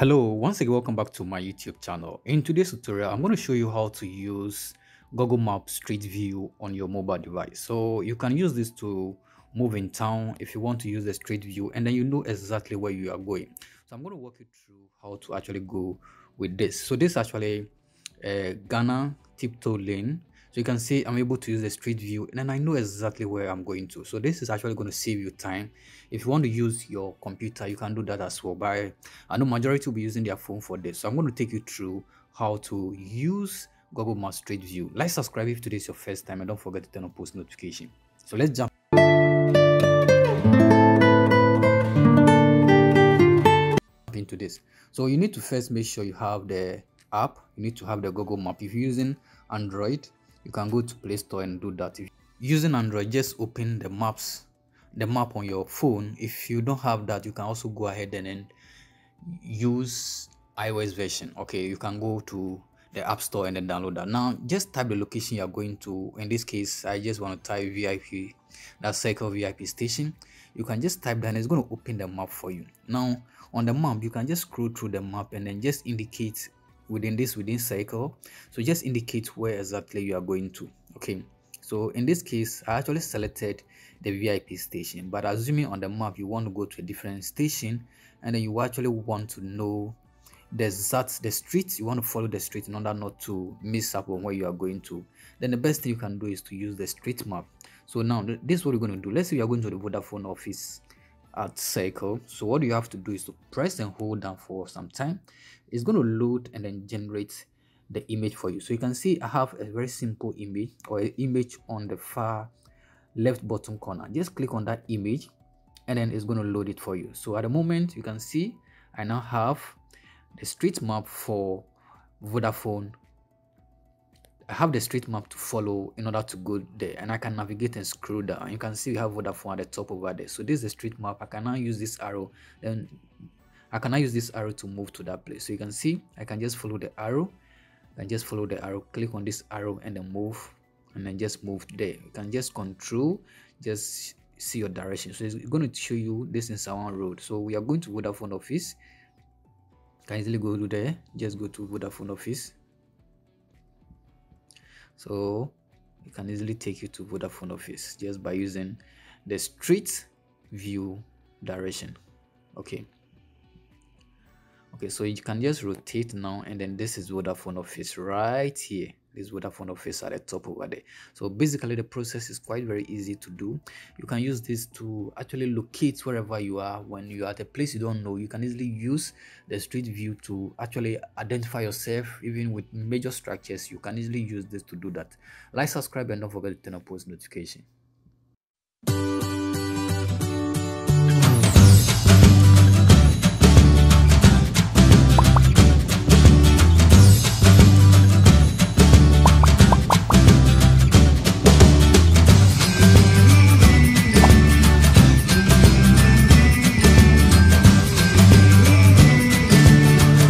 Hello, once again, welcome back to my YouTube channel. In today's tutorial, I'm going to show you how to use Google Maps Street View on your mobile device. So you can use this to move in town if you want to use the Street View and then you know exactly where you are going. So I'm going to walk you through how to actually go with this. So this is actually Ghana Tiptoe Lane. So you can see I'm able to use the Street View and then I know exactly where I'm going to. So this is actually going to save you time. If you want to use your computer, you can do that as well. But I know majority will be using their phone for this. So I'm going to take you through how to use Google Maps Street View. Like, subscribe if today is your first time, and don't forget to turn on post notification. So let's jump. Into this. So you need to first make sure you have the app. You need to have the Google Map. If you're using Android, you can go to Play Store and do that. If using Android, just open the map on your phone. If you don't have that, you can also go ahead and then use iOS version. Okay, you can go to the App Store and then download that. Now just type the location you are going to. In this case, I just want to type VIP, that circle, VIP Station. You can just type that and it's going to open the map for you. Now on the map, you can just scroll through the map and then just indicate within circle. So just indicate where exactly you are going to. Okay, so in this case, I actually selected the VIP Station, but assuming on the map you want to go to a different station and then you actually want to know the street, you want to follow the street in order not to miss up on where you are going to, then the best thing you can do is to use the street map. So now this is what we're going to do. Let's say you are going to the Vodafone office at circle. So what you have to do is to press and hold down for some time. It's going to load and then generate the image for you. So you can see I have a very simple image, or an image on the far left bottom corner. Just click on that image and then it's going to load it for you. So at the moment, you can see I now have the street map for Vodafone. I have the street map to follow in order to go there, and I can navigate and scroll down. You can see we have Vodafone at the top over there. So this is the street map. I can now use this arrow, then I can now use this arrow to move to that place. So you can see I can just follow the arrow, click on this arrow and then move, and then just move there. You can just control, just see your direction. So it's going to show you this in Sawan Road. So we are going to Vodafone office. Can easily go to there. Just go to Vodafone office. So it can easily take you to Vodafone office just by using the Street View direction. Okay, so you can just rotate now, and then this is Vodafone office right here. This Vodafone office at the top over there. So basically the process is quite very easy to do. You can use this to actually locate wherever you are. When you are at a place you don't know, you can easily use the Street View to actually identify yourself. Even with major structures, you can easily use this to do that. Like, subscribe, and don't forget to turn on post notification.